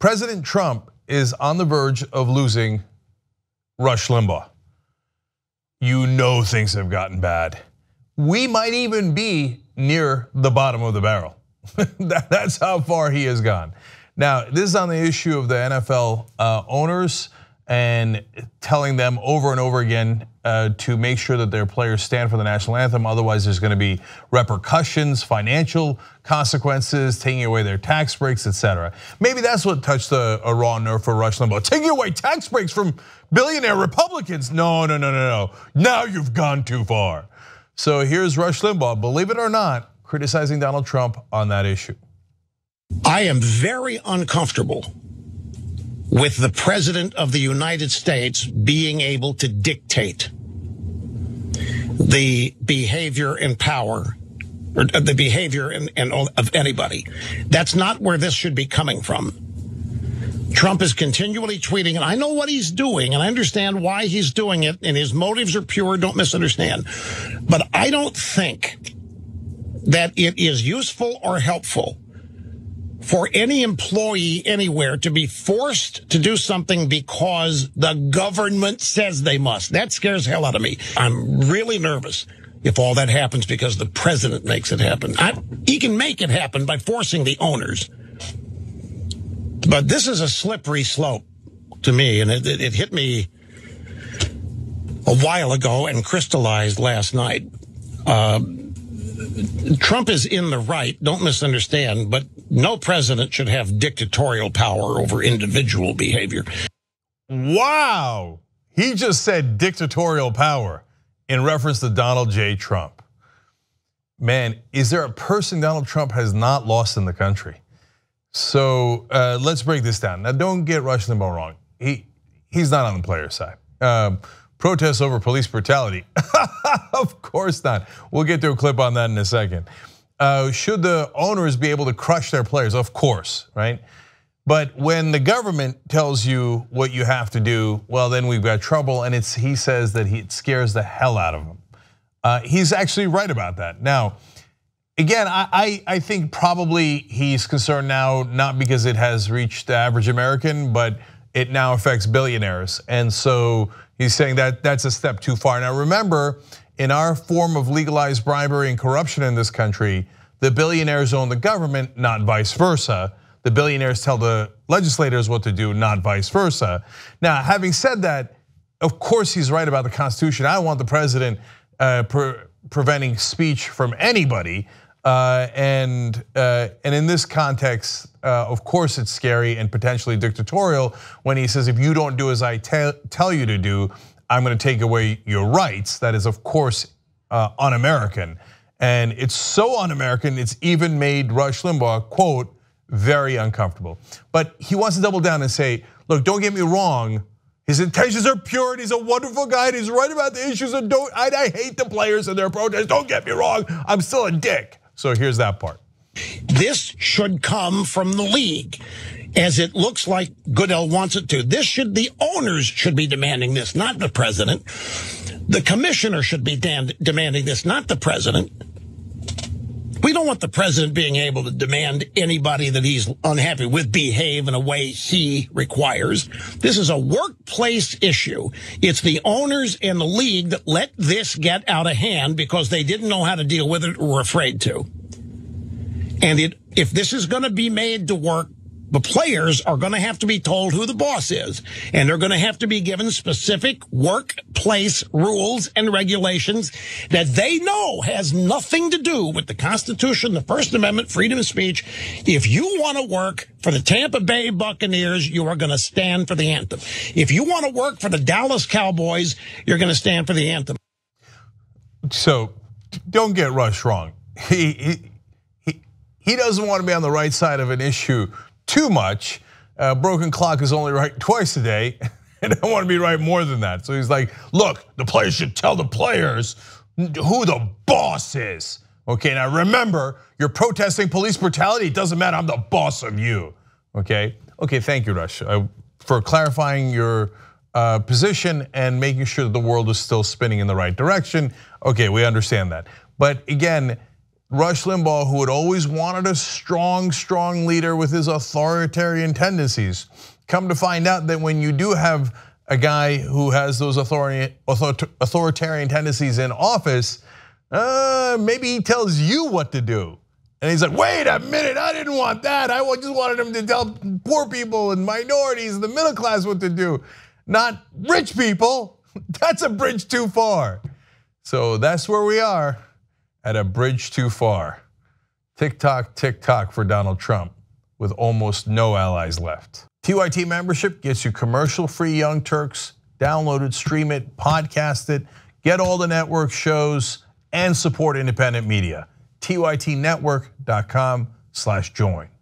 President Trump is on the verge of losing Rush Limbaugh. You know things have gotten bad. We might even be near the bottom of the barrel. That's how far he has gone. Now, this is on the issue of the NFL owners and telling them over and over again to make sure that their players stand for the national anthem. Otherwise, there's going to be repercussions, financial consequences, taking away their tax breaks, etc. Maybe that's what touched a raw nerve for Rush Limbaugh. Taking away tax breaks from billionaire Republicans. No. Now you've gone too far. So here's Rush Limbaugh, believe it or not, criticizing Donald Trump on that issue. I am very uncomfortable with the president of the United States being able to dictate the behavior in power, or the behavior of anybody. That's not where this should be coming from. Trump is continually tweeting, and I know what he's doing, and I understand why he's doing it, and his motives are pure, don't misunderstand. But I don't think that it is useful or helpful for any employee anywhere to be forced to do something because the government says they must. That scares the hell out of me. I'm really nervous if all that happens because the president makes it happen. He can make it happen by forcing the owners. But this is a slippery slope to me, and it hit me a while ago and crystallized last night. Trump is in the right, don't misunderstand, but no president should have dictatorial power over individual behavior. Wow, he just said dictatorial power in reference to Donald J. Trump. Man, is there a person Donald Trump has not lost in the country? So let's break this down. Now, don't get Rush Limbaugh wrong. He's not on the player side. Protests over police brutality. Of course not. We'll get to a clip on that in a second. Should the owners be able to crush their players? Of course, right? But when the government tells you what you have to do, well, then we've got trouble. And he says that it scares the hell out of him. He's actually right about that. Now, again, I think probably he's concerned now, not because it has reached the average American, but it now affects billionaires. And so he's saying that that's a step too far. Now remember, in our form of legalized bribery and corruption in this country, the billionaires own the government, not vice versa. The billionaires tell the legislators what to do, not vice versa. Now, having said that, of course he's right about the Constitution. I want the president preventing speech from anybody. And in this context, of course it's scary and potentially dictatorial when he says, if you don't do as I tell you to do, I'm gonna take away your rights. That is, of course, un-American. And it's so un-American, it's even made Rush Limbaugh, quote, very uncomfortable. But he wants to double down and say, look, don't get me wrong, his intentions are pure, and he's a wonderful guy, and he's right about the issues, and I hate the players and their protests, don't get me wrong, I'm still a dick. So here's that part. This should come from the league, as it looks like Goodell wants it to. The owners should be demanding this, not the president. The commissioner should be demanding this, not the president. We don't want the president being able to demand anybody that he's unhappy with behave in a way he requires. This is a workplace issue. It's the owners and the league that let this get out of hand because they didn't know how to deal with it or were afraid to. And if this is going to be made to work, the players are going to have to be told who the boss is, and they're going to have to be given specific workplace rules and regulations that they know has nothing to do with the Constitution, the First Amendment, freedom of speech. If you want to work for the Tampa Bay Buccaneers, you are going to stand for the anthem. If you want to work for the Dallas Cowboys, you're going to stand for the anthem. So don't get Rush wrong. He doesn't want to be on the right side of an issue too much. Broken clock is only right twice a day, and I want to be right more than that. So he's like, look, the players should tell the players who the boss is. Okay, now remember, you're protesting police brutality. It doesn't matter, I'm the boss of you. Okay, thank you, Rush, for clarifying your position and making sure that the world is still spinning in the right direction. Okay, we understand that. But again, Rush Limbaugh, who had always wanted a strong leader with his authoritarian tendencies. Come to find out that when you do have a guy who has those authoritarian tendencies in office, maybe he tells you what to do. And he's like, wait a minute, I didn't want that. I just wanted him to tell poor people and minorities and the middle class what to do, not rich people. That's a bridge too far. So that's where we are, at a bridge too far. TikTok, TikTok for Donald Trump with almost no allies left. TYT membership gets you commercial-free Young Turks. Download it, stream it, podcast it, get all the network shows, and support independent media. TYTnetwork.com/join.